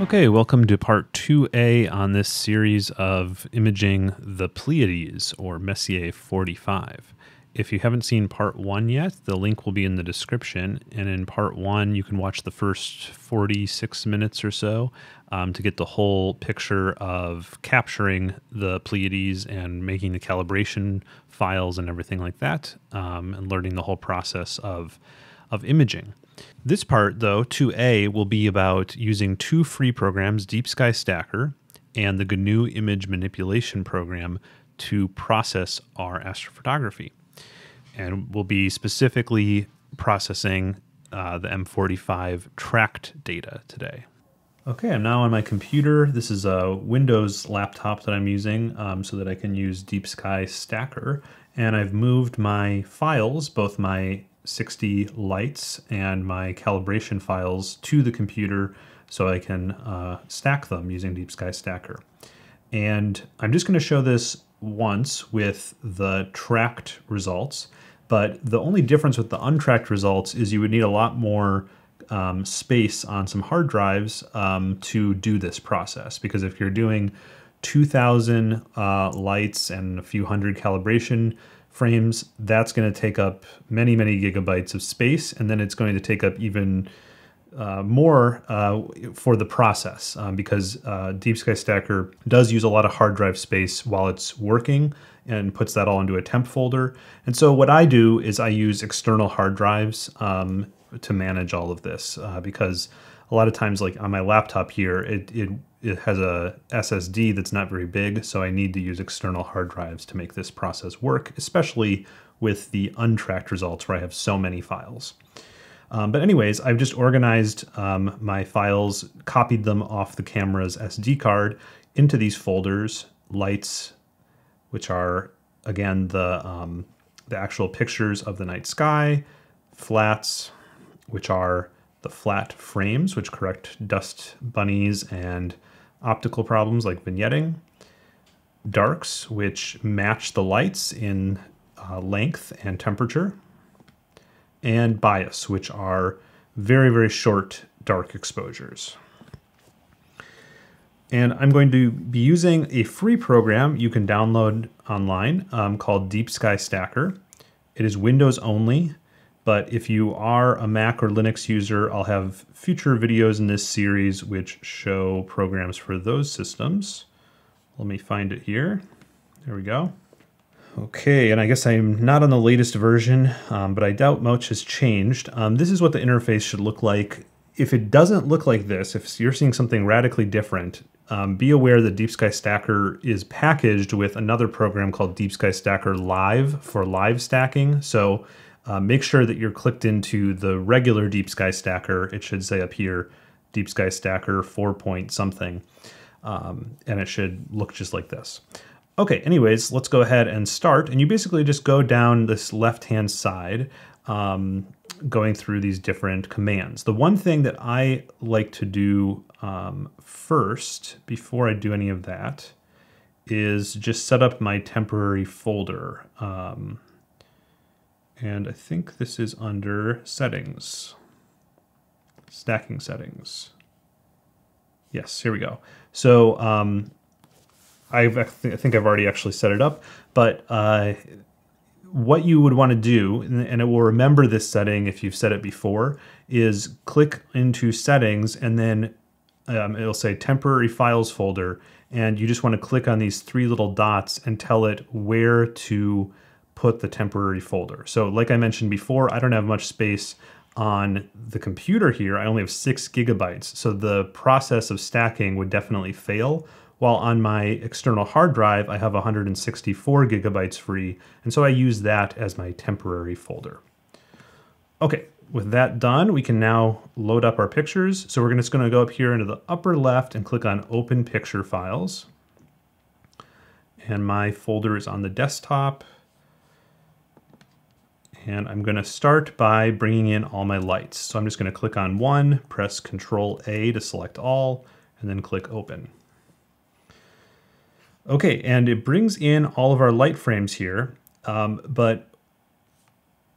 Okay, welcome to part 2A on this series of imaging the Pleiades, or Messier 45. If you haven't seen part 1 yet, the link will be in the description, and in part 1 you can watch the first 46 minutes or so to get the whole picture of capturing the Pleiades and making the calibration files and everything like that, and learning the whole process of imaging. This part, though, 2A, will be about using two free programs, Deep Sky Stacker and the GNU Image Manipulation Program, to process our astrophotography. And we'll be specifically processing the M45 tracked data today. Okay, I'm now on my computer. This is a Windows laptop that I'm using so that I can use Deep Sky Stacker. And I've moved my files, both my 60 lights and my calibration files, to the computer so I can stack them using Deep Sky Stacker. And I'm just going to show this once with the tracked results, but the only difference with the untracked results is you would need a lot more space on some hard drives to do this process, because if you're doing 2,000 lights and a few hundred calibration frames, that's going to take up many, many gigabytes of space, and then it's going to take up even more for the process because Deep Sky Stacker does use a lot of hard drive space while it's working and puts that all into a temp folder. And so what I do is I use external hard drives to manage all of this because a lot of times, like on my laptop here, it has a SSD that's not very big, so I need to use external hard drives to make this process work, especially with the untracked results where I have so many files. But anyways, I've just organized my files, copied them off the camera's SD card into these folders, lights, which are, again, the actual pictures of the night sky, flats, which are the flat frames, which correct dust bunnies and optical problems like vignetting, darks, which match the lights in length and temperature, and bias, which are very, very short dark exposures. And I'm going to be using a free program you can download online called Deep Sky Stacker. It is Windows only, but if you are a Mac or Linux user, I'll have future videos in this series which show programs for those systems. Let me find it here. There we go. Okay, and I guess I'm not on the latest version, but I doubt much has changed. This is what the interface should look like. If it doesn't look like this, if you're seeing something radically different, be aware that Deep Sky Stacker is packaged with another program called Deep Sky Stacker Live for live stacking. So make sure that you're clicked into the regular Deep Sky Stacker. It should say up here, Deep Sky Stacker 4.something, and it should look just like this. Okay, anyways, let's go ahead and start. And you basically just go down this left-hand side, going through these different commands. The one thing that I like to do first, before I do any of that, is just set up my temporary folder. And I think this is under settings, stacking settings. Yes, here we go. So I think I've already actually set it up, but what you would want to do, and it will remember this setting if you've set it before, is click into settings, and then it'll say temporary files folder, and you just want to click on these three little dots and tell it where to put the temporary folder. So like I mentioned before, I don't have much space on the computer here. I only have 6 gigabytes. So the process of stacking would definitely fail. While on my external hard drive, I have 164 gigabytes free. And so I use that as my temporary folder. Okay, with that done, we can now load up our pictures. So we're just gonna go up here into the upper left and click on Open Picture Files. And my folder is on the desktop. And I'm gonna start by bringing in all my lights. So I'm just gonna click on one, press Control A to select all, and then click Open. Okay, and it brings in all of our light frames here, but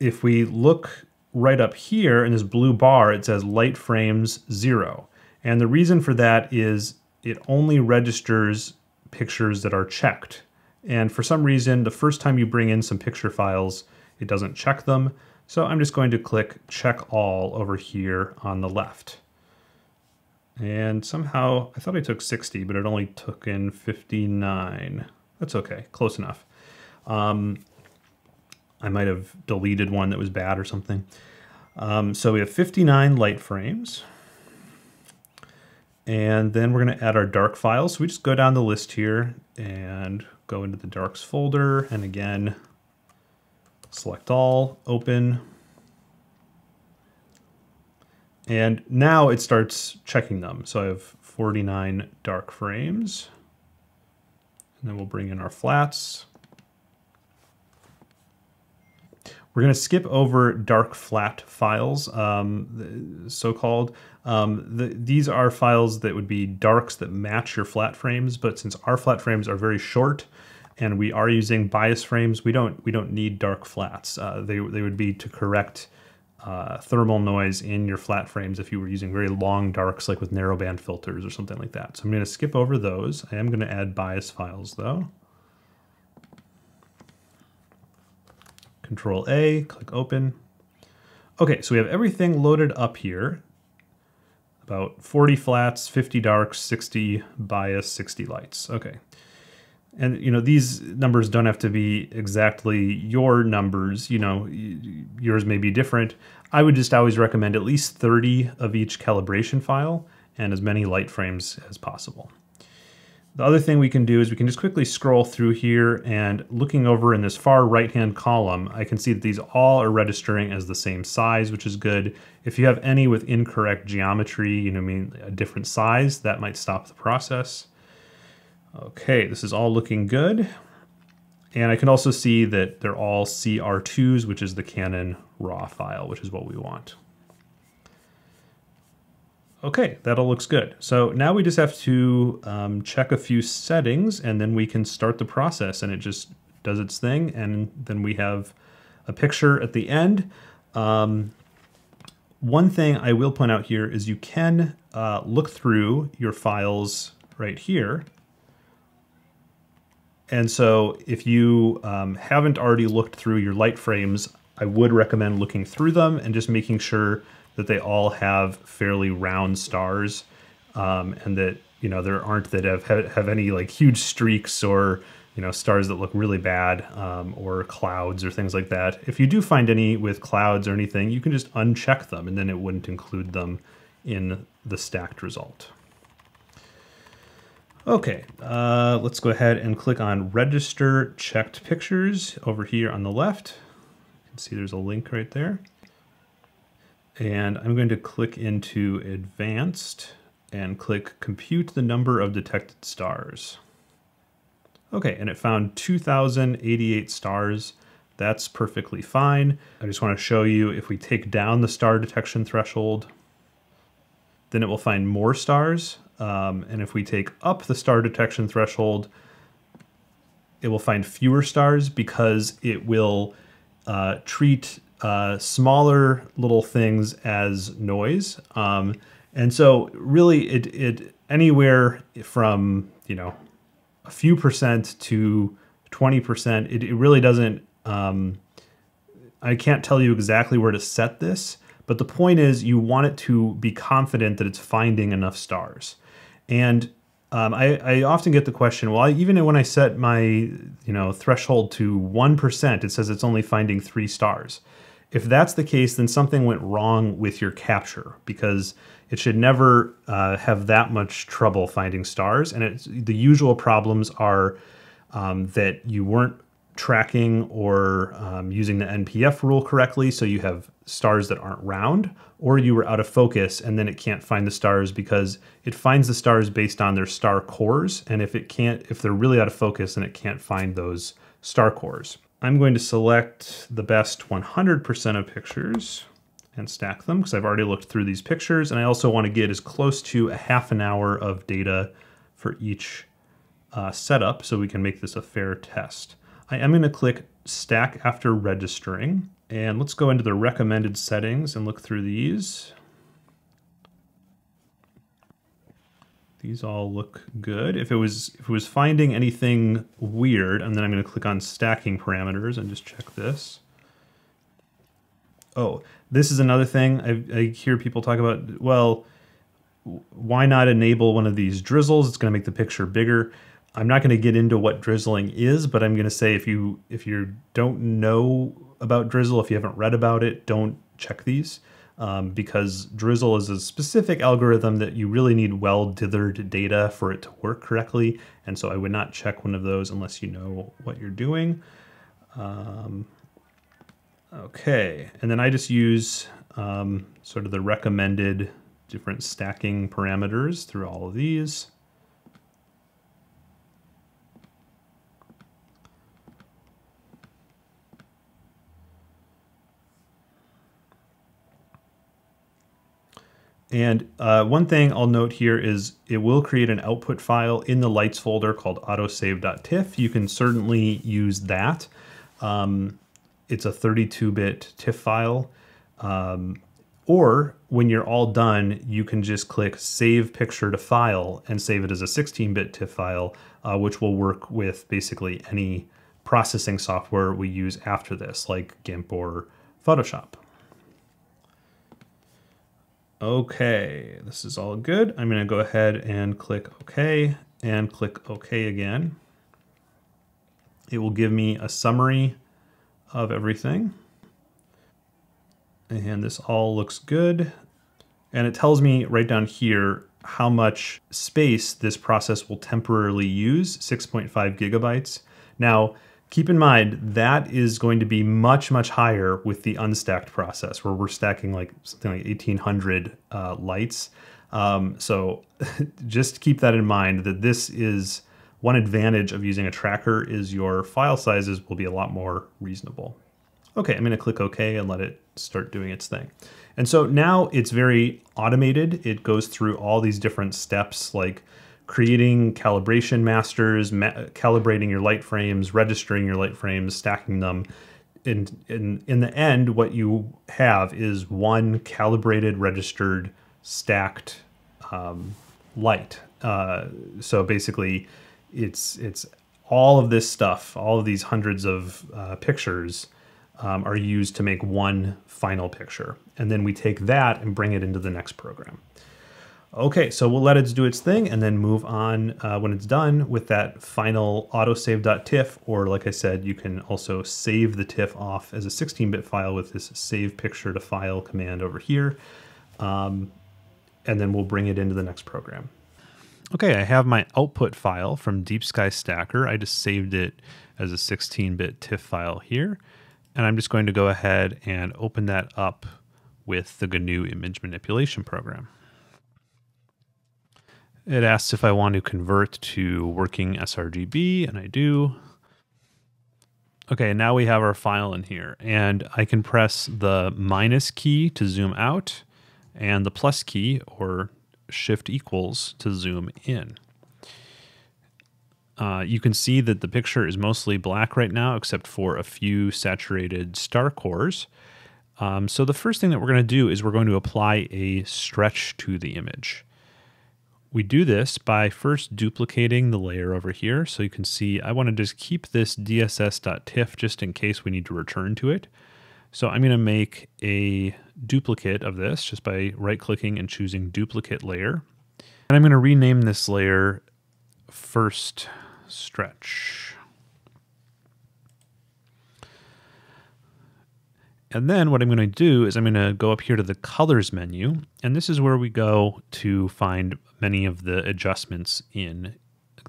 if we look right up here in this blue bar, it says light frames 0. And the reason for that is it only registers pictures that are checked. And for some reason, the first time you bring in some picture files, it doesn't check them. So I'm just going to click Check All over here on the left. And somehow, I thought I took 60, but it only took in 59. That's okay, close enough. I might have deleted one that was bad or something. So we have 59 light frames. And then we're going to add our dark files. So we just go down the list here and go into the darks folder. And again, select all, open. And now it starts checking them. So I have 49 dark frames. And then we'll bring in our flats. We're going to skip over dark flat files, so-called. These are files that would be darks that match your flat frames, but since our flat frames are very short and we are using bias frames, we don't need dark flats. They would be to correct thermal noise in your flat frames if you were using very long darks, like with narrowband filters or something like that. So I'm going to skip over those. I am going to add bias files though. Control A, click open. Okay, so we have everything loaded up here. About 40 flats, 50 darks, 60 bias, 60 lights. Okay. And you know, these numbers don't have to be exactly your numbers, you know, yours may be different. I would just always recommend at least 30 of each calibration file and as many light frames as possible. The other thing we can do is we can just quickly scroll through here, and looking over in this far right-hand column, I can see that these all are registering as the same size, which is good. If you have any with incorrect geometry, you know, a different size, that might stop the process. Okay, this is all looking good. And I can also see that they're all CR2s, which is the Canon RAW file, which is what we want. Okay, that all looks good. So now we just have to check a few settings, and then we can start the process, and it just does its thing. And then we have a picture at the end. One thing I will point out here is you can look through your files right here. And so if you haven't already looked through your light frames, I would recommend looking through them and just making sure that they all have fairly round stars, and that, you know, there aren't that have any like huge streaks or, you know, stars that look really bad, or clouds or things like that. If you do find any with clouds or anything, you can just uncheck them and then it wouldn't include them in the stacked result. Okay, let's go ahead and click on Register Checked Pictures over here on the left. You can see there's a link right there. And I'm going to click into Advanced and click Compute the number of detected stars. Okay, and it found 2,088 stars. That's perfectly fine. I just want to show you, if we take down the star detection threshold, then it will find more stars. And if we take up the star detection threshold, it will find fewer stars, because it will treat smaller little things as noise. And so really it anywhere from, you know, a few percent to 20%, it really doesn't, I can't tell you exactly where to set this, but the point is you want it to be confident that it's finding enough stars. And I often get the question, well, even when I set my, you know, threshold to 1%, it says it's only finding 3 stars. If that's the case, then something went wrong with your capture, because it should never have that much trouble finding stars. And the usual problems are that you weren't tracking or using the NPF rule correctly, so you have stars that aren't round, or you were out of focus and then it can't find the stars, because it finds the stars based on their star cores, and if they're really out of focus, then it can't find those star cores. I'm going to select the best 100% of pictures and stack them, because I've already looked through these pictures, and I also want to get as close to a half an hour of data for each setup, so we can make this a fair test. I am going to click Stack After Registering, and let's go into the recommended settings and look through these. These all look good. If it was finding anything weird, and then I'm going to click on stacking parameters and just check this. Oh, this is another thing I hear people talk about. Well, why not enable one of these drizzles? It's going to make the picture bigger. I'm not going to get into what drizzling is, but I'm going to say if you don't know about drizzle, if you haven't read about it, don't check these. Because drizzle is a specific algorithm that you really need well-dithered data for it to work correctly. And so I would not check one of those unless you know what you're doing. Okay, and then I just use sort of the recommended different stacking parameters through all of these. And one thing I'll note here is it will create an output file in the lights folder called autosave.tiff. You can certainly use that. It's a 32-bit TIFF file. Or when you're all done, you can just click save picture to file and save it as a 16-bit TIFF file, which will work with basically any processing software we use after this, like GIMP or Photoshop. Okay, this is all good. I'm going to go ahead and click OK and click OK again. It will give me a summary of everything. And this all looks good. And it tells me right down here how much space this process will temporarily use, 6.5 gigabytes. Now, keep in mind, that is going to be much, much higher with the unstacked process, where we're stacking like something like 1,800 lights. So just keep that in mind, that this is one advantage of using a tracker, is your file sizes will be a lot more reasonable. Okay, I'm going to click OK and let it start doing its thing. And so now it's very automated. It goes through all these different steps, like creating calibration masters, calibrating your light frames, registering your light frames, stacking them. And in the end, what you have is one calibrated, registered, stacked light. So basically, it's all of this stuff, all of these hundreds of pictures are used to make one final picture. And then we take that and bring it into the next program. Okay, so we'll let it do its thing and then move on when it's done with that final autosave.tiff, or like I said, you can also save the TIFF off as a 16-bit file with this save picture to file command over here. And then we'll bring it into the next program. Okay, I have my output file from Deep Sky Stacker. I just saved it as a 16-bit TIFF file here. And I'm just going to go ahead and open that up with the GNU Image Manipulation Program. It asks if I want to convert to working sRGB, and I do. Okay, now we have our file in here, and I can press the minus key to zoom out and the plus key or shift equals to zoom in. You can see that the picture is mostly black right now, except for a few saturated star cores. So the first thing that we're going to do is we're going to apply a stretch to the image. We do this by first duplicating the layer over here. So you can see I want to just keep this dss.tiff just in case we need to return to it. So I'm going to make a duplicate of this just by right-clicking and choosing duplicate layer. And I'm going to rename this layer first stretch. And then what I'm going to do is I'm going to go up here to the colors menu, and this is where we go to find many of the adjustments in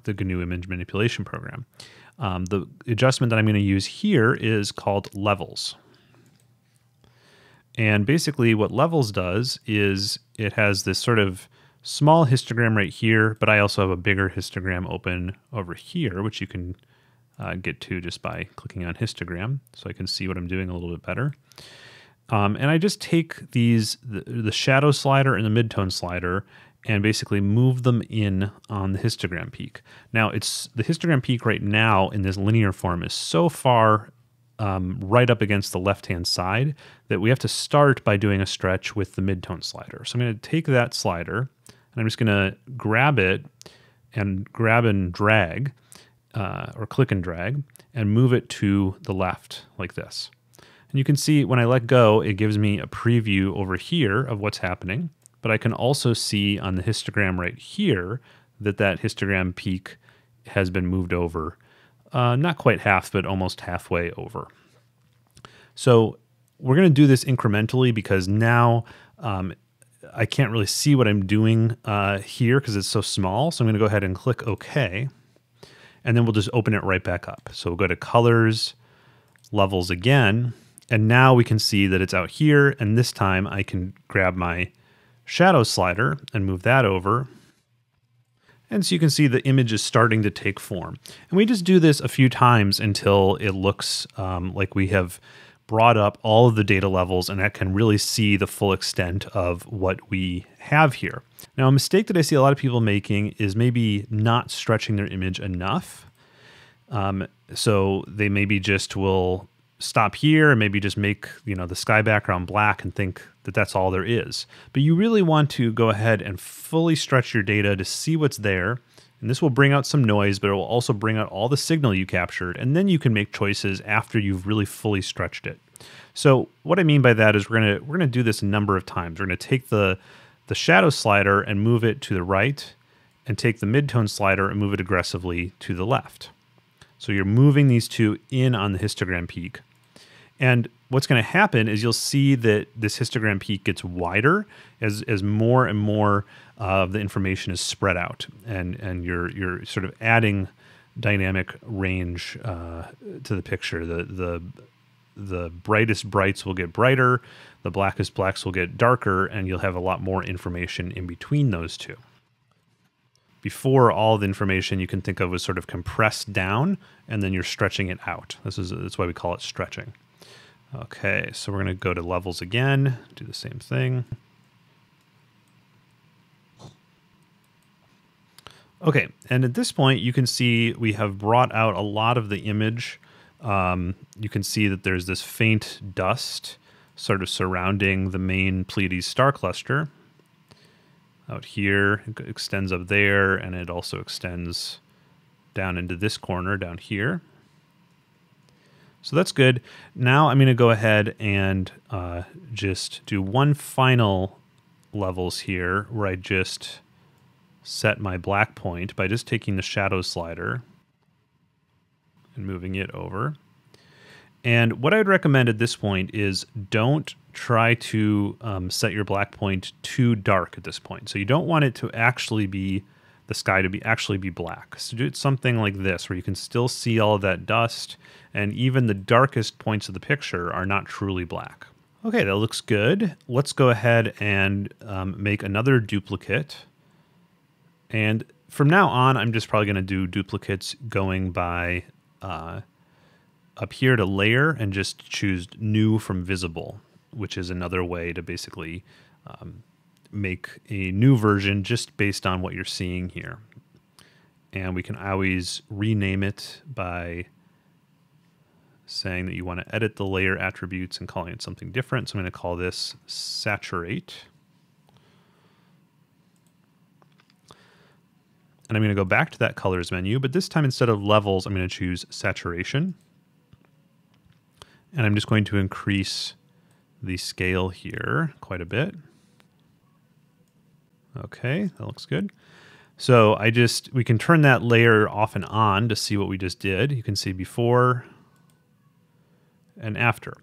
the GNU Image Manipulation Program. The adjustment that I'm going to use here is called levels. And basically what levels does is it has this sort of small histogram right here, but I also have a bigger histogram open over here, which you can get to just by clicking on histogram, so I can see what I'm doing a little bit better. And I just take these, the shadow slider and the midtone slider, and basically move them in on the histogram peak. Now, it's the histogram peak right now in this linear form is so far right up against the left-hand side that we have to start by doing a stretch with the midtone slider. So I'm going to take that slider, and I'm just gonna grab it and grab and drag, or click and drag, and move it to the left like this. And you can see when I let go, it gives me a preview over here of what's happening, but I can also see on the histogram right here that that histogram peak has been moved over, not quite half, but almost halfway over. So we're gonna do this incrementally because now I can't really see what I'm doing here because it's so small. So I'm gonna go ahead and click OK. And then we'll just open it right back up. So we'll go to colors, levels again, and now we can see that it's out here. And this time I can grab my shadow slider and move that over. And so you can see the image is starting to take form. And we just do this a few times until it looks like we have brought up all of the data levels and I can really see the full extent of what we have here. Now, a mistake that I see a lot of people making is maybe not stretching their image enough. So they maybe just will stop here and maybe just make, you know, the sky background black and think that that's all there is. But you really want to go ahead and fully stretch your data to see what's there. And this will bring out some noise, but it will also bring out all the signal you captured. And then you can make choices after you've really fully stretched it. So what I mean by that is we're gonna do this a number of times. We're gonna take the shadow slider and move it to the right, and take the midtone slider and move it aggressively to the left. So you're moving these two in on the histogram peak. And what's gonna happen is you'll see that this histogram peak gets wider as more and more of the information is spread out, and you're sort of adding dynamic range to the picture. The brightest brights will get brighter, the blackest blacks will get darker, and you'll have a lot more information in between those two. Before, all the information you can think of was sort of compressed down, and then you're stretching it out. That's why we call it stretching. Okay, so we're gonna go to levels again, do the same thing. Okay, and at this point, you can see we have brought out a lot of the image. You can see that there's this faint dust sort of surrounding the main Pleiades star cluster. Out here, it extends up there, and it also extends down into this corner down here. So that's good. Now I'm going to go ahead and just do one final levels here where I just set my black point by just taking the shadow slider and moving it over. And what I'd recommend at this point is don't try to set your black point too dark at this point. So you don't want it to actually be, the sky to be actually be black. So do something like this where you can still see all of that dust, and even the darkest points of the picture are not truly black. Okay, that looks good. Let's go ahead and make another duplicate. And from now on, I'm just probably gonna do duplicates going by up here to layer and just choose new from visible, which is another way to basically make a new version just based on what you're seeing here. And we can always rename it by saying that you want to edit the layer attributes and calling it something different. So I'm going to call this saturate. And I'm going to go back to that colors menu, but this time instead of levels, I'm going to choose saturation. And I'm just going to increase the scale here quite a bit. Okay, that looks good. So we can turn that layer off and on to see what we just did. You can see before and after.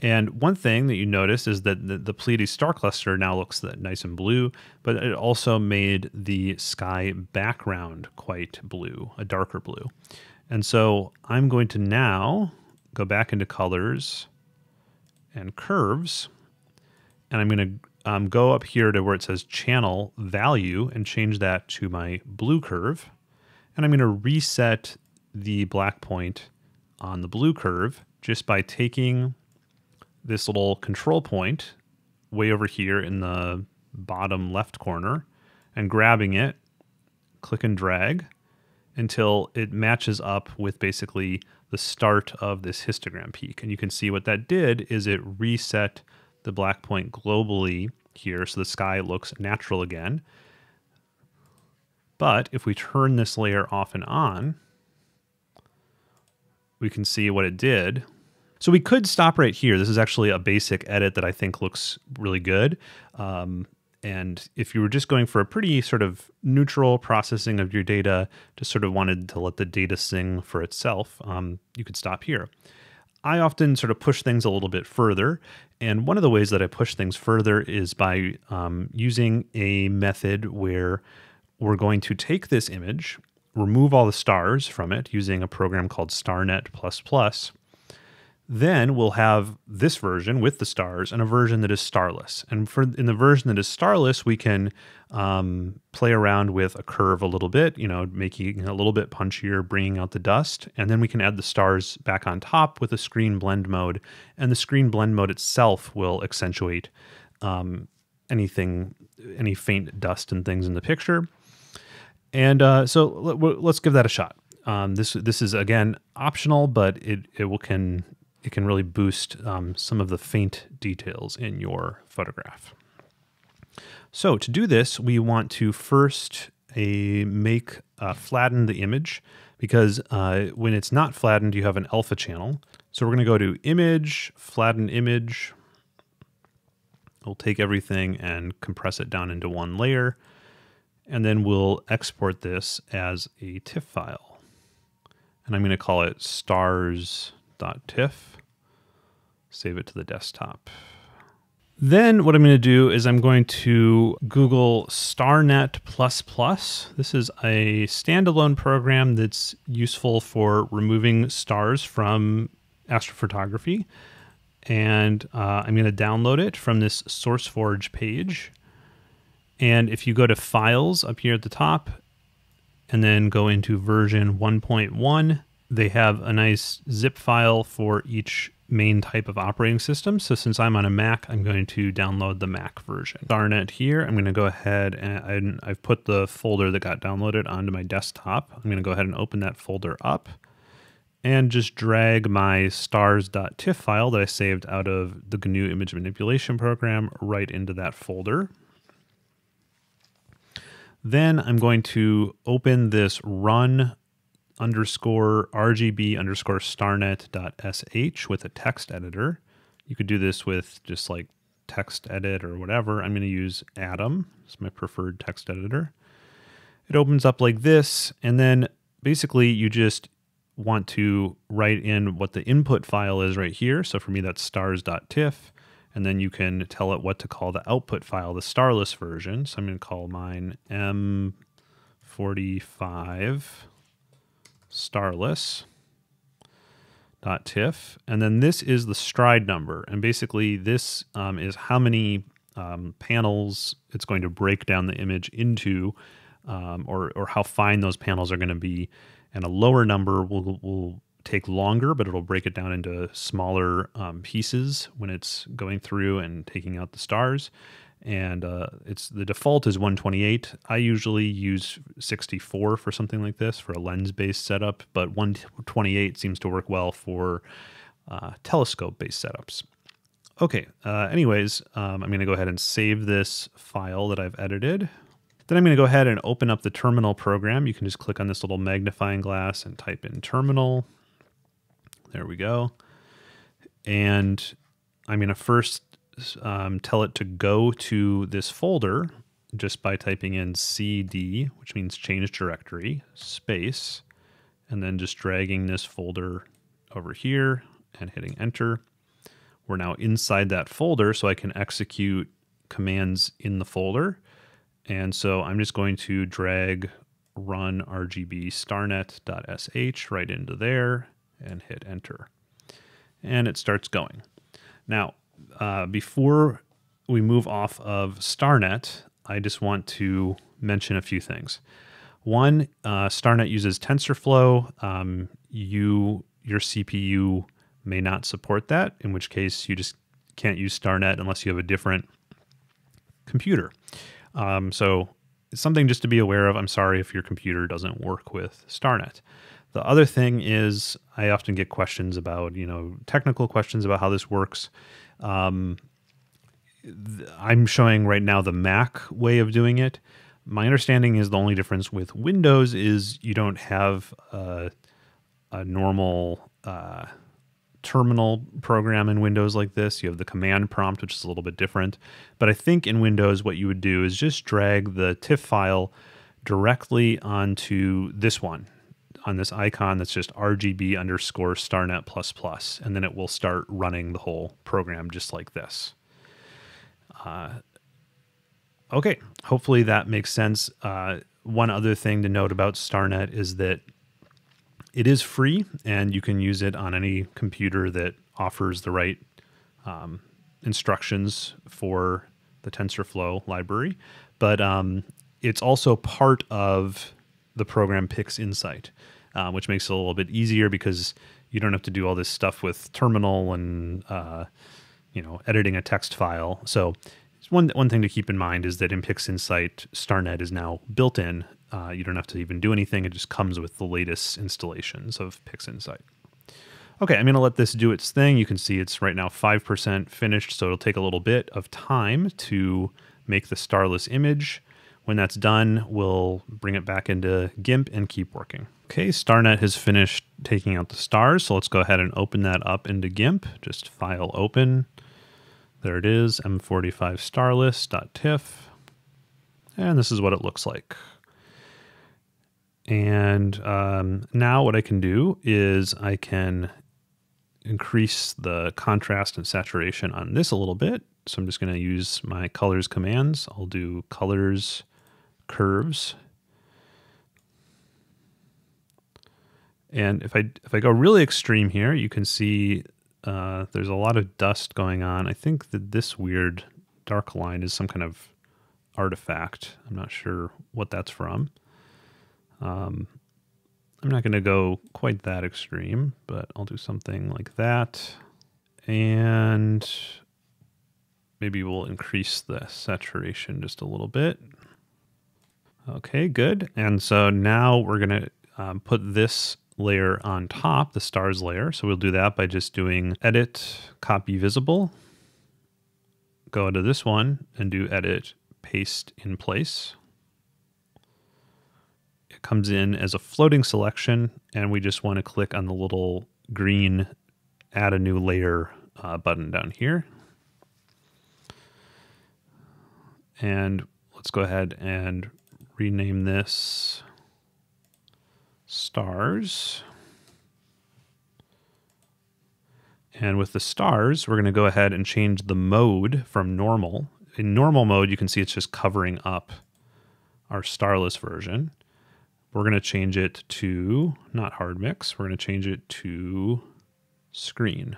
And one thing that you notice is that the Pleiades star cluster now looks nice and blue, but it also made the sky background quite blue, a darker blue. And so I'm going to now go back into colors and curves, and I'm going to go up here to where it says channel value and change that to my blue curve. And I'm going to reset the black point on the blue curve just by taking this little control point way over here in the bottom left corner and grabbing it, click and drag until it matches up with basically the start of this histogram peak. And you can see what that did is it reset the black point globally here so the sky looks natural again. But if we turn this layer off and on, we can see what it did. So we could stop right here. This is actually a basic edit that I think looks really good. And if you were just going for a pretty sort of neutral processing of your data, just sort of wanted to let the data sing for itself, you could stop here. I often sort of push things a little bit further. And one of the ways that I push things further is by using a method where we're going to take this image, remove all the stars from it using a program called StarNet++. Then we'll have this version with the stars and a version that is starless. And in the version that is starless, we can play around with a curve a little bit, you know, making it a little bit punchier, bringing out the dust. And then we can add the stars back on top with a screen blend mode. And the screen blend mode itself will accentuate anything, any faint dust and things in the picture. And so let's give that a shot. This is, again, optional, but it can really boost some of the faint details in your photograph. So to do this, we want to first flatten the image, because when it's not flattened, you have an alpha channel. So we're gonna go to Image, Flatten Image. We'll take everything and compress it down into one layer, and then we'll export this as a TIFF file. And I'm gonna call it stars.tiff. Save it to the desktop. Then what I'm going to do is I'm going to Google StarNet++. This is a standalone program that's useful for removing stars from astrophotography. And I'm going to download it from this SourceForge page. And if you go to Files up here at the top, and then go into version 1.1, they have a nice zip file for each main type of operating system. So since I'm on a Mac, I'm going to download the Mac version. StarNet here, I'm gonna go ahead and I've put the folder that got downloaded onto my desktop. I'm gonna go ahead and open that folder up and just drag my stars.tiff file that I saved out of the GNU Image Manipulation Program right into that folder. Then I'm going to open this run_rgb_starnet.sh with a text editor. You could do this with just like text edit or whatever. I'm going to use Atom. It's my preferred text editor. It opens up like this, and then basically you just want to write in what the input file is right here. So for me, that's stars.tiff, and then you can tell it what to call the output file, the starless version. So I'm going to call mine M45. starless.tiff, and then this is the stride number, and basically this is how many panels it's going to break down the image into, or how fine those panels are going to be, and a lower number will take longer, but it'll break it down into smaller pieces when it's going through and taking out the stars. And the default is 128. I usually use 64 for something like this for a lens-based setup, but 128 seems to work well for telescope-based setups. Okay, anyways, I'm gonna go ahead and save this file that I've edited. Then I'm gonna go ahead and open up the terminal program. You can just click on this little magnifying glass and type in terminal. There we go. And I'm gonna first tell it to go to this folder just by typing in cd, which means change directory, space, and then just dragging this folder over here and hitting enter. We're now inside that folder, so I can execute commands in the folder. And so I'm just going to drag run rgb starnet.sh right into there and hit enter. And it starts going. Now, before we move off of StarNet, I just want to mention a few things. One, StarNet uses TensorFlow. Your CPU may not support that, in which case you just can't use StarNet unless you have a different computer. So it's something just to be aware of. I'm sorry if your computer doesn't work with StarNet. The other thing is I often get questions about, you know, technical questions about how this works. I'm showing right now the Mac way of doing it, My understanding is the only difference with Windows is you don't have a normal terminal program in Windows like this. You have the command prompt, which is a little bit different. But I think in Windows, what you would do is just drag the TIFF file directly onto this one, on this icon that's just RGB_StarNet++, and then it will start running the whole program just like this. Okay, hopefully that makes sense. One other thing to note about StarNet is that it is free, and you can use it on any computer that offers the right instructions for the TensorFlow library. But it's also part of the program PixInsight, which makes it a little bit easier because you don't have to do all this stuff with terminal and you know, editing a text file. So one thing to keep in mind is that in PixInsight, StarNet is now built in. You don't have to even do anything. It just comes with the latest installations of PixInsight. Okay, I'm going to let this do its thing. You can see it's right now 5% finished, so it'll take a little bit of time to make the starless image. When that's done, we'll bring it back into GIMP and keep working. Okay, StarNet has finished taking out the stars, so let's go ahead and open that up into GIMP. Just file open. There it is, M45 starless.tiff. And this is what it looks like. And now what I can do is I can increase the contrast and saturation on this a little bit. So I'm just going to use my colors commands. I'll do colors, curves. And if I go really extreme here, you can see there's a lot of dust going on. I think that this weird dark line is some kind of artifact. I'm not sure what that's from. I'm not going to go quite that extreme, but I'll do something like that. And maybe we'll increase the saturation just a little bit. Okay, good. And so now we're going to put this layer on top, the stars layer. So we'll do that by just doing edit, copy visible, go into this one and do edit, paste in place. It comes in as a floating selection, and we just want to click on the little green add a new layer button down here. And let's go ahead and rename this stars. And with the stars, we're going to go ahead and change the mode from normal. In normal mode, you can see it's just covering up our starless version. We're going to change it to not hard mix. We're going to change it to screen.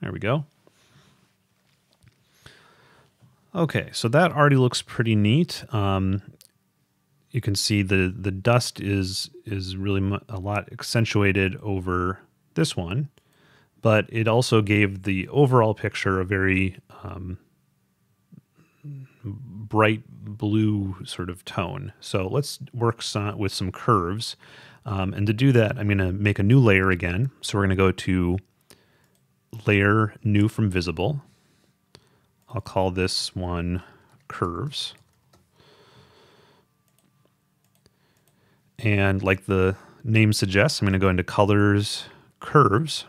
There we go. Okay, so that already looks pretty neat. You can see the dust is really a lot accentuated over this one, but it also gave the overall picture a very bright blue sort of tone. So let's work with some curves. And to do that, I'm going to make a new layer again. So we're going to go to Layer New from Visible. I'll call this one Curves. And like the name suggests, I'm going to go into Colors, Curves.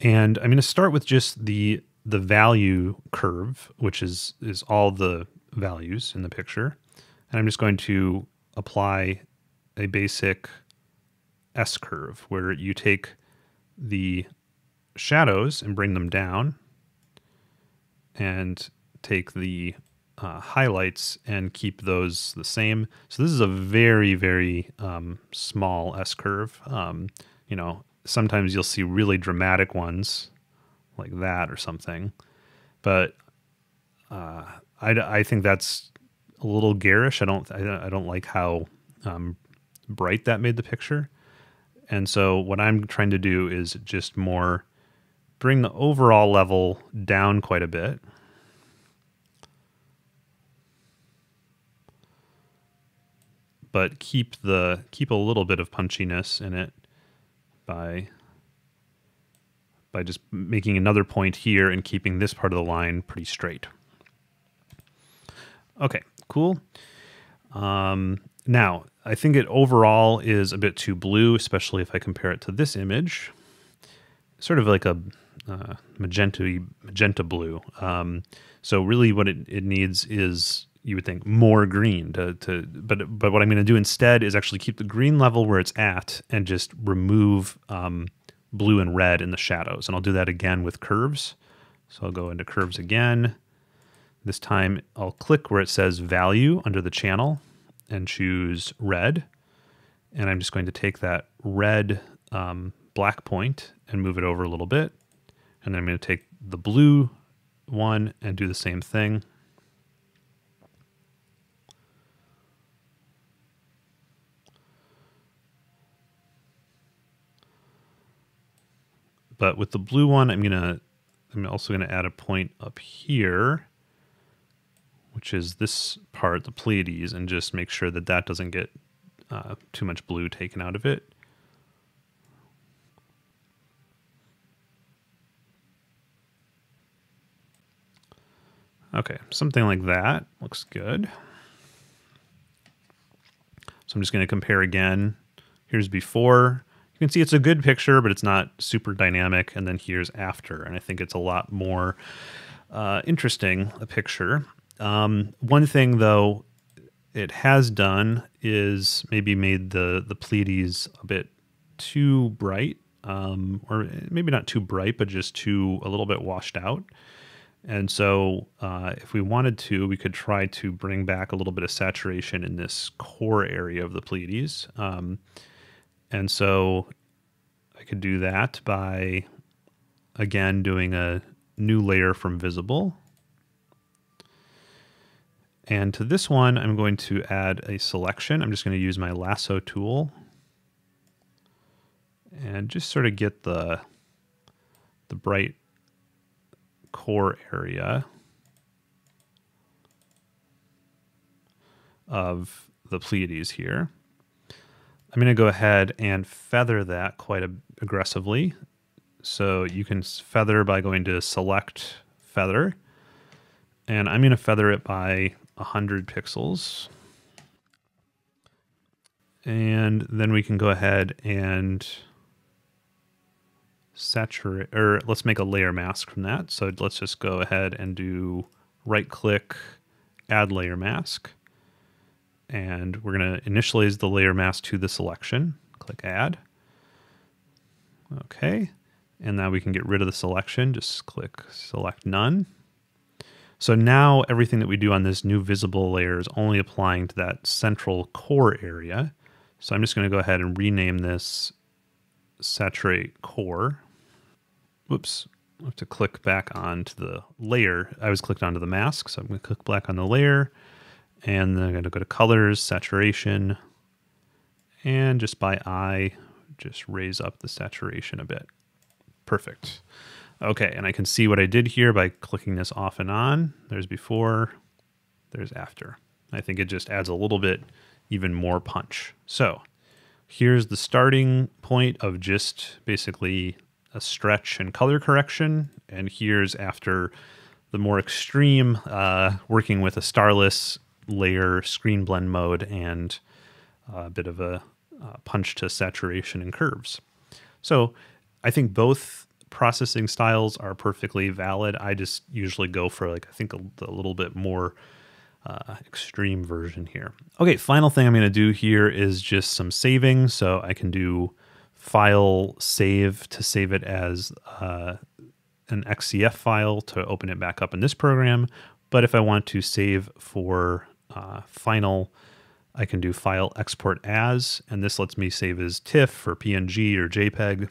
And I'm going to start with just the value curve, which is all the values in the picture. And I'm just going to apply a basic S curve where you take the shadows and bring them down and take the highlights and keep those the same. So this is a very, very small S curve. You know, sometimes you'll see really dramatic ones like that or something, but I think that's a little garish. I don't like how bright that made the picture. And so what I'm trying to do is just more bring the overall level down quite a bit. But keep a little bit of punchiness in it by just making another point here and keeping this part of the line pretty straight. Okay, cool. Now, I think it overall is a bit too blue, especially if I compare it to this image. Sort of like a magenta blue. So really what it needs is, you would think, more green but what I'm going to do instead is actually keep the green level where it's at and just remove blue and red in the shadows. And I'll do that again with curves. So I'll go into curves again. This time I'll click where it says value under the channel and choose red. And I'm just going to take that red black point and move it over a little bit. And then I'm going to take the blue one and do the same thing. But with the blue one, I'm also gonna add a point up here, which is this part, the Pleiades, and just make sure that that doesn't get too much blue taken out of it. Okay, something like that looks good. So I'm just gonna compare again. Here's before. You can see it's a good picture, but it's not super dynamic. And then here's after, and I think it's a lot more interesting a picture. One thing though it has done is maybe made the Pleiades a bit too bright, or maybe not too bright, but just a little bit washed out. And so if we wanted to, we could try to bring back a little bit of saturation in this core area of the Pleiades. And so I could do that by, again, doing a new layer from visible. And to this one, I'm going to add a selection. I'm just going to use my lasso tool and just sort of get the bright core area of the Pleiades here. I'm going to go ahead and feather that quite aggressively. So you can feather by going to select feather, and I'm going to feather it by 100 pixels. And then we can go ahead and saturate, or let's make a layer mask from that. So let's just go ahead and do right click, add layer mask. And we're going to initialize the layer mask to the selection. Click add. Okay. And now we can get rid of the selection. Just click select none. So now everything that we do on this new visible layer is only applying to that central core area. So I'm just going to go ahead and rename this saturate core. Whoops. I have to click back onto the layer. I was clicked onto the mask. So I'm going to click back on the layer. And then I'm going to go to colors, saturation, and just by eye, just raise up the saturation a bit. Perfect. Okay, and I can see what I did here by clicking this off and on. There's before, there's after. I think it just adds a little bit even more punch. So here's the starting point of just basically a stretch and color correction, and here's after the more extreme working with a starless layer, screen blend mode, and a bit of a punch to saturation and curves. So I think both processing styles are perfectly valid. I just usually go for, like, I think a little bit more extreme version here. Okay, final thing I'm going to do here is just some saving. So I can do file save to save it as an XCF file to open it back up in this program. But if I want to save for final, I can do file export as, and this lets me save as TIFF or PNG or JPEG.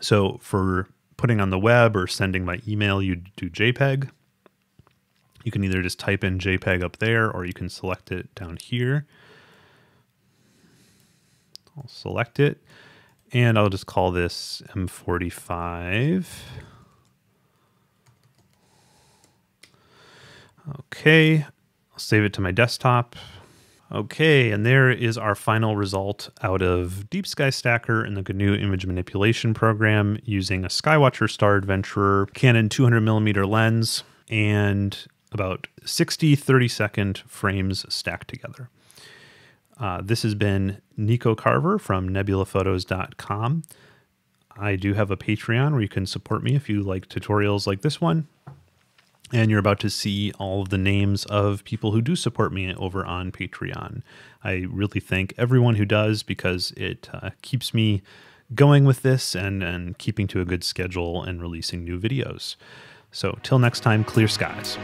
So for putting on the web or sending by email, you do JPEG. You can either just type in JPEG up there, or you can select it down here. I'll select it, and I'll just call this M45. Okay, I'll save it to my desktop. Okay, and there is our final result out of Deep Sky Stacker and the GNU Image Manipulation Program using a Skywatcher Star Adventurer Canon 200mm lens and about 60 30-second frames stacked together. This has been Nico Carver from nebulaphotos.com. I do have a Patreon where you can support me if you like tutorials like this one. And you're about to see all of the names of people who do support me over on Patreon. I really thank everyone who does, because it keeps me going with this and keeping to a good schedule and releasing new videos. So till next time, clear skies.